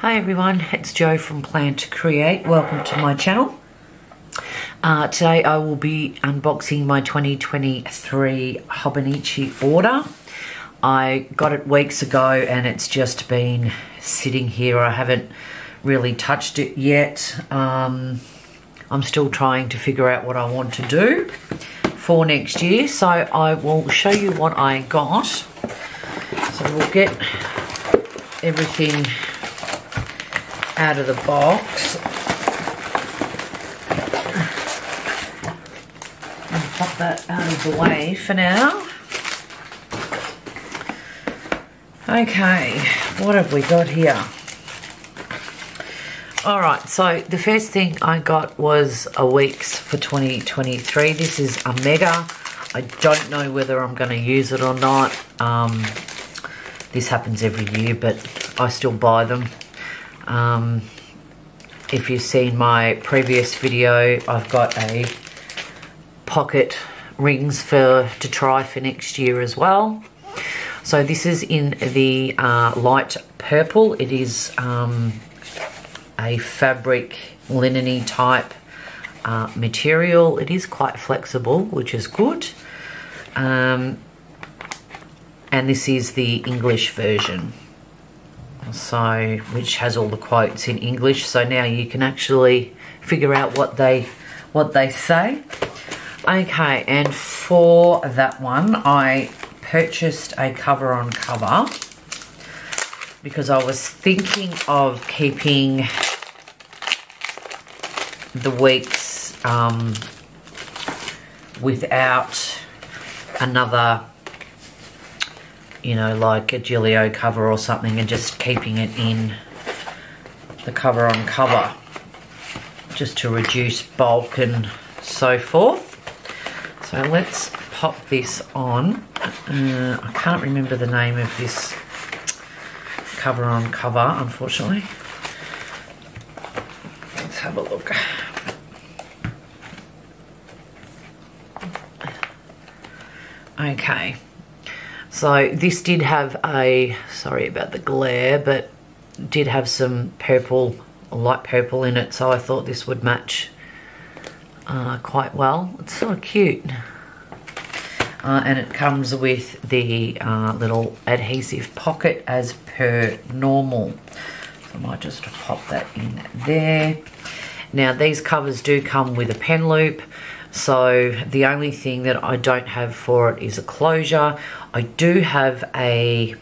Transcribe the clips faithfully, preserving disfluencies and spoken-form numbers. Hi everyone, it's Jo from Plan to Create. Welcome to my channel. Uh, today I will be unboxing my twenty twenty-three Hobonichi order. I got it weeks ago and it's just been sitting here. I haven't really touched it yet. Um, I'm still trying to figure out what I want to do for next year. So I will show you what I got. So we'll get everything out of the box. And pop that out of the way for now. Okay, what have we got here? Alright, so the first thing I got was a Weeks for twenty twenty-three. This is a mega. I don't know whether I'm going to use it or not. Um, this happens every year, but I still buy them. Um, if you've seen my previous video, I've got a pocket rings for to try for next year as well. So this is in the uh, light purple. It is um, a fabric linen-y type uh, material. It is quite flexible, which is good. Um, and this is the English version. So, which has all the quotes in English, so now you can actually figure out what they what they say. Okay, and for that one I purchased a cover on cover because I was thinking of keeping the Weeks um, without another, you know, like a Giulio cover or something, and just keeping it in the cover on cover just to reduce bulk and so forth. So let's pop this on. Uh, I can't remember the name of this cover on cover, unfortunately. Let's have a look. Okay. So this did have a, sorry about the glare, but did have some purple, light purple in it. So I thought this would match uh, quite well. It's sort of cute. Uh, and it comes with the uh, little adhesive pocket as per normal. So I might just pop that in there. Now these covers do come with a pen loop. So the only thing that I don't have for it is a closure. I do have a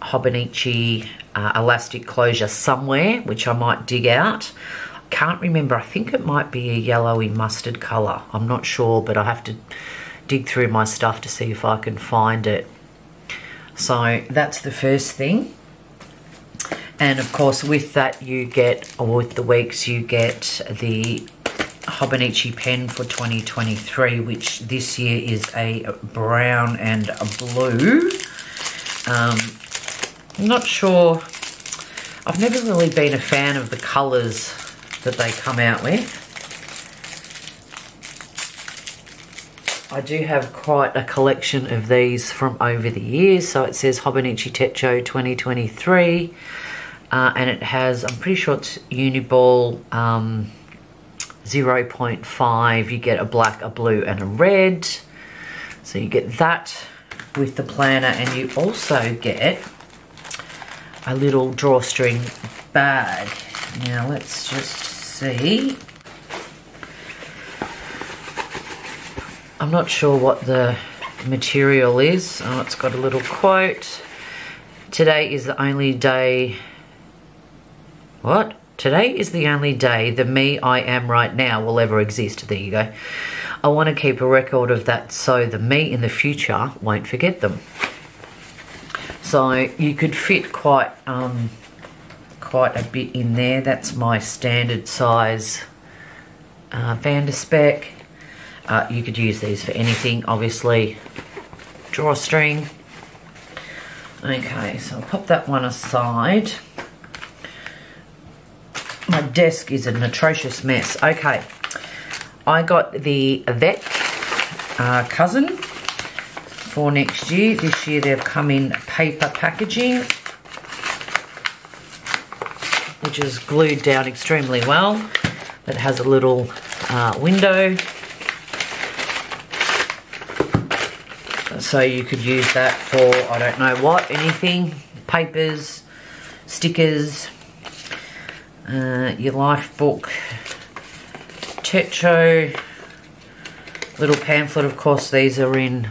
Hobonichi uh, elastic closure somewhere, which I might dig out. I can't remember. I think it might be a yellowy mustard colour. I'm not sure, but I have to dig through my stuff to see if I can find it. So that's the first thing. And of course with that you get, or with the Weeks, you get the Hobonichi pen for twenty twenty-three, which this year is a brown and a blue. Um, I'm not sure. I've never really been a fan of the colours that they come out with. I do have quite a collection of these from over the years. So it says Hobonichi Techo twenty twenty-three. Uh, and it has, I'm pretty sure it's Uniball. Um, zero point five, you get a black, a blue and a red. So you get that with the planner, and you also get a little drawstring bag. Now let's just see. I'm not sure what the material is. Oh, it's got a little quote. Today is the only day. What? Today is the only day the me I am right now will ever exist. There you go. I want to keep a record of that so the me in the future won't forget them. So you could fit quite um, quite a bit in there. That's my standard size uh, Vanderspec. Uh, you could use these for anything, obviously. Drawstring. Okay, so I'll pop that one aside. My desk is an atrocious mess. Okay, I got the Avec uh, cousin for next year. This year they've come in paper packaging. which is glued down extremely well. It has a little uh, window, so you could use that for, I don't know what, anything, papers, stickers, uh, your life book, techo, little pamphlet. Of course, these are in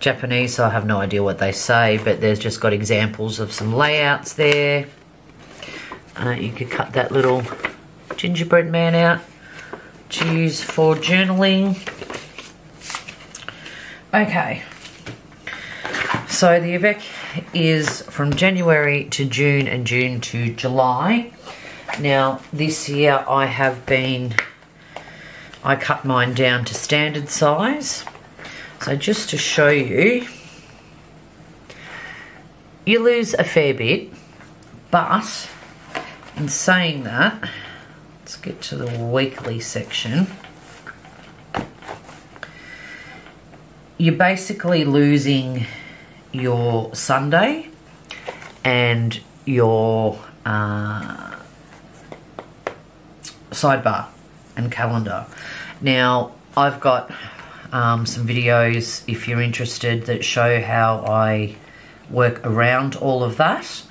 Japanese, so I have no idea what they say, but there's just got examples of some layouts there. Uh, you could cut that little gingerbread man out to use for journaling. Okay, so the Avec is from January to June and June to July. Now this year I have been, I cut mine down to standard size. So just to show you, you lose a fair bit, but in saying that, let's get to the weekly section. You're basically losing your Sunday and your uh, sidebar and calendar. Now, I've got um, some videos, if you're interested, that show how I work around all of that.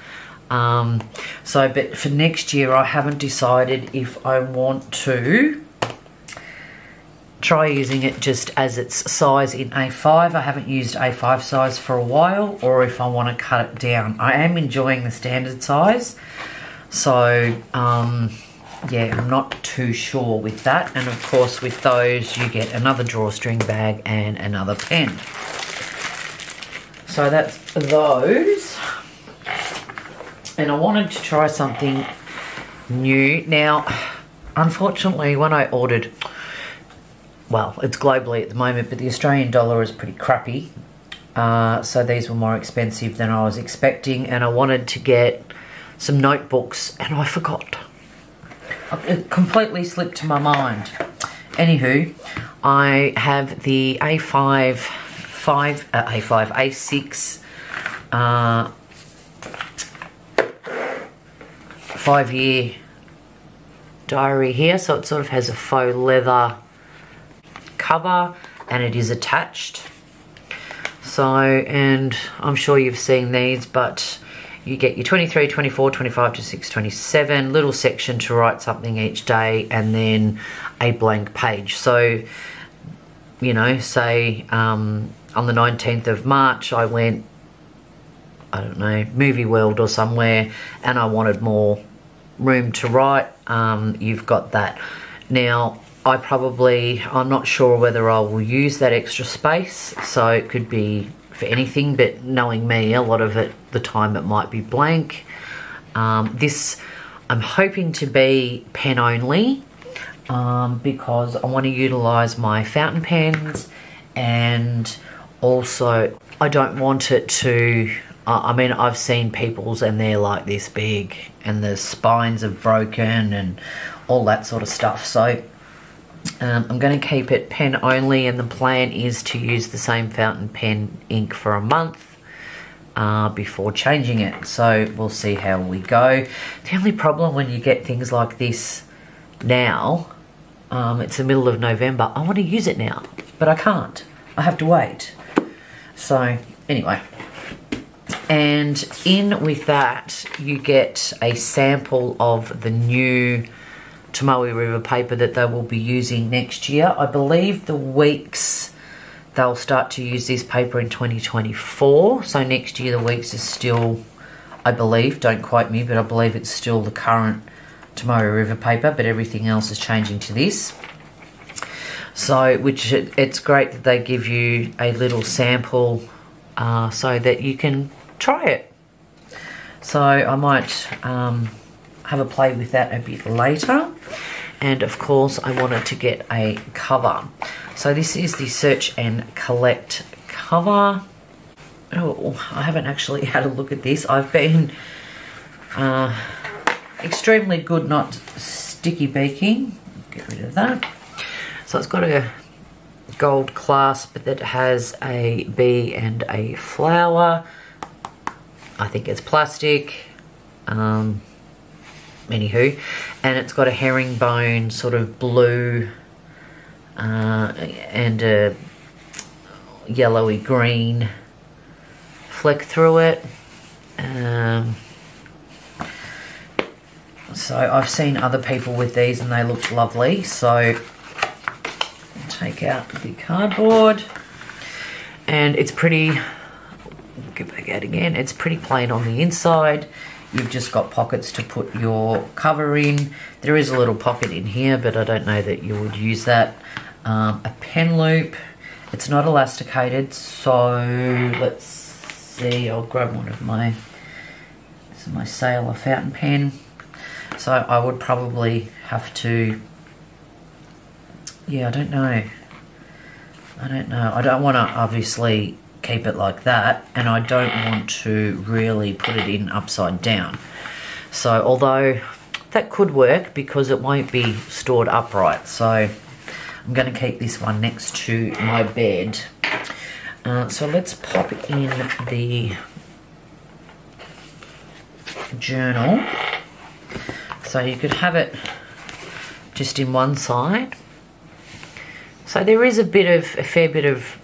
Um, so, but for next year, I haven't decided if I want to try using it just as its size in A five. I haven't used A five size for a while, or if I want to cut it down. I am enjoying the standard size, so um, yeah, I'm not too sure with that. And of course with those you get another drawstring bag and another pen. So that's those, and I wanted to try something new. Now unfortunately when I ordered, well, it's globally at the moment, but the Australian dollar is pretty crappy. Uh, so these were more expensive than I was expecting, and I wanted to get some notebooks, and I forgot. It completely slipped my mind. Anywho, I have the A five, five, uh, A five, A six, uh, five year diary here. So it sort of has a faux leather cover, and it is attached. So, and I'm sure you've seen these, but you get your twenty-three, twenty-four, twenty-five, twenty-six, twenty-seven, little section to write something each day, and then a blank page. So, you know, say um, on the nineteenth of March, I went, I don't know, Movie World or somewhere, and I wanted more room to write. Um, you've got that. Now, I probably, I'm not sure whether I will use that extra space, so it could be for anything, but knowing me, a lot of it, the time it might be blank. Um, this, I'm hoping to be pen only, um, because I want to utilise my fountain pens, and also I don't want it to, uh, I mean, I've seen people's and they're like this big, and the spines are broken and all that sort of stuff, so Um, I'm going to keep it pen only, and the plan is to use the same fountain pen ink for a month uh, before changing it. So we'll see how we go. The only problem when you get things like this now, um, it's the middle of November, I want to use it now, but I can't. I have to wait. So anyway, and in with that you get a sample of the new Tomoe River paper that they will be using next year. I believe the Weeks, they'll start to use this paper in twenty twenty-four. So next year the Weeks is still, I believe, don't quote me, but I believe it's still the current Tomoe River paper, but everything else is changing to this. So, which it, it's great that they give you a little sample uh, so that you can try it. So I might um, have a play with that a bit later. And of course I wanted to get a cover, so this is the Search and Collect cover. Oh, I haven't actually had a look at this. I've been uh, extremely good not sticky beaking. Get rid of that. So it's got a gold clasp that has a bee and a flower. I think it's plastic. um anywho, and it's got a herringbone sort of blue uh, and a yellowy green fleck through it. Um, so I've seen other people with these and they look lovely, so I'll take out the cardboard, and it's pretty, I'll get back out again, it's pretty plain on the inside. You've just got pockets to put your cover in. There is a little pocket in here, but I don't know that you would use that. Um, a pen loop. It's not elasticated, so let's see. I'll grab one of my, this is my Sailor fountain pen. So I would probably have to, yeah, I don't know. I don't know. I don't want to obviously keep it like that, and I don't want to really put it in upside down. So although that could work because it won't be stored upright, so I'm going to keep this one next to my bed. Uh, so let's pop in the journal. So you could have it just in one side. So there is a bit of, a fair bit of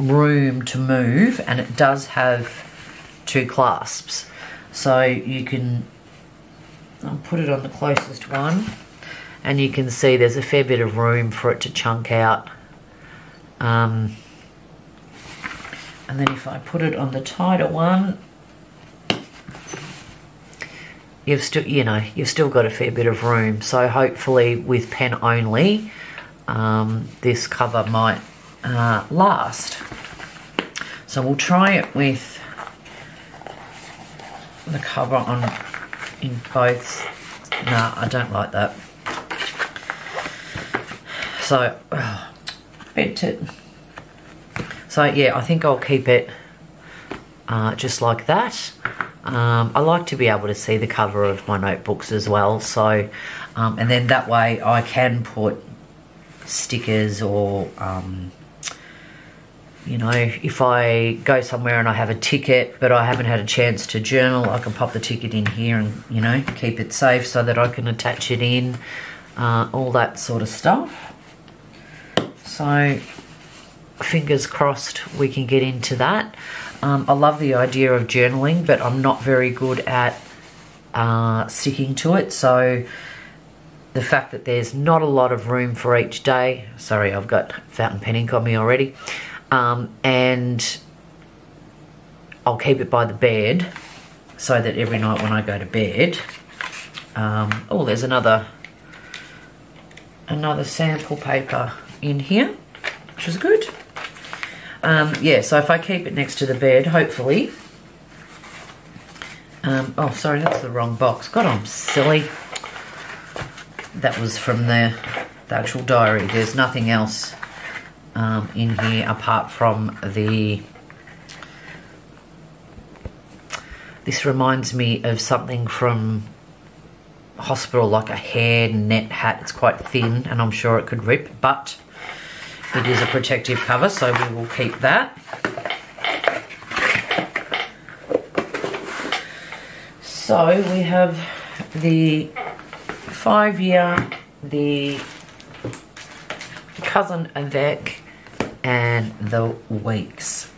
room to move, and it does have two clasps, so you can, I'll put it on the closest one, and you can see there's a fair bit of room for it to chunk out. Um, and then if I put it on the tighter one, you've still, you know, you've still got a fair bit of room. So hopefully with pen only, um, this cover might Uh, last. So we'll try it with the cover on in both. Nah, I don't like that. So oh, bent it. So yeah, I think I'll keep it uh, just like that. Um, I like to be able to see the cover of my notebooks as well. So um, and then that way I can put stickers or um, you know, if I go somewhere and I have a ticket but I haven't had a chance to journal, I can pop the ticket in here and, you know, keep it safe so that I can attach it in, uh, all that sort of stuff. So, fingers crossed we can get into that. Um, I love the idea of journaling, but I'm not very good at uh, sticking to it. So, the fact that there's not a lot of room for each day, sorry, I've got fountain pen ink on me already. Um, and I'll keep it by the bed so that every night when I go to bed, um, oh, there's another another sample paper in here, which is good. Um, yeah, so if I keep it next to the bed, hopefully, um, oh, sorry, that's the wrong box. God, I'm silly. That was from the, the actual diary. There's nothing else Um, in here apart from the, this reminds me of something from hospital, like a hair net hat. It's quite thin and I'm sure it could rip, but it is a protective cover, so we will keep that. So we have the five year, the cousin Avec, and the Weeks.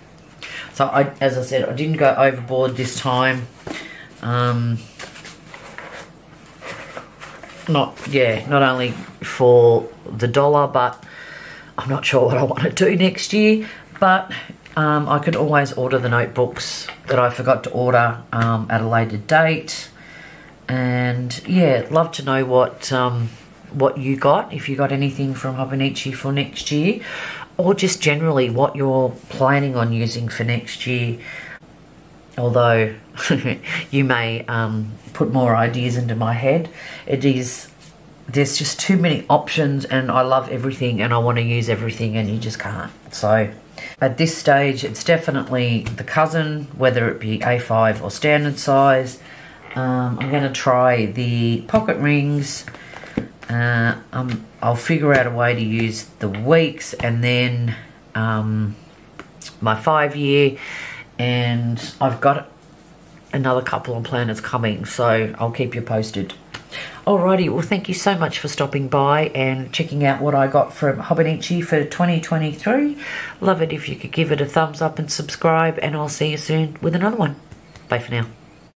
So I, as I said, I didn't go overboard this time. Um, not, yeah, not only for the dollar, but I'm not sure what I want to do next year. But um, I could always order the notebooks that I forgot to order um, at a later date. And yeah, love to know what um, what you got, if you got anything from Hobonichi for next year, or just generally what you're planning on using for next year, although you may um, put more ideas into my head. It is, there's just too many options, and I love everything and I want to use everything, and you just can't. So at this stage it's definitely the cousin, whether it be A five or standard size. um, I'm going to try the pocket rings. Uh, um, I'll figure out a way to use the Weeks, and then um, my five year, and I've got another couple on plan is coming, so I'll keep you posted. Alrighty, well thank you so much for stopping by and checking out what I got from Hobonichi for twenty twenty-three. Love it if you could give it a thumbs up and subscribe, and I'll see you soon with another one. Bye for now.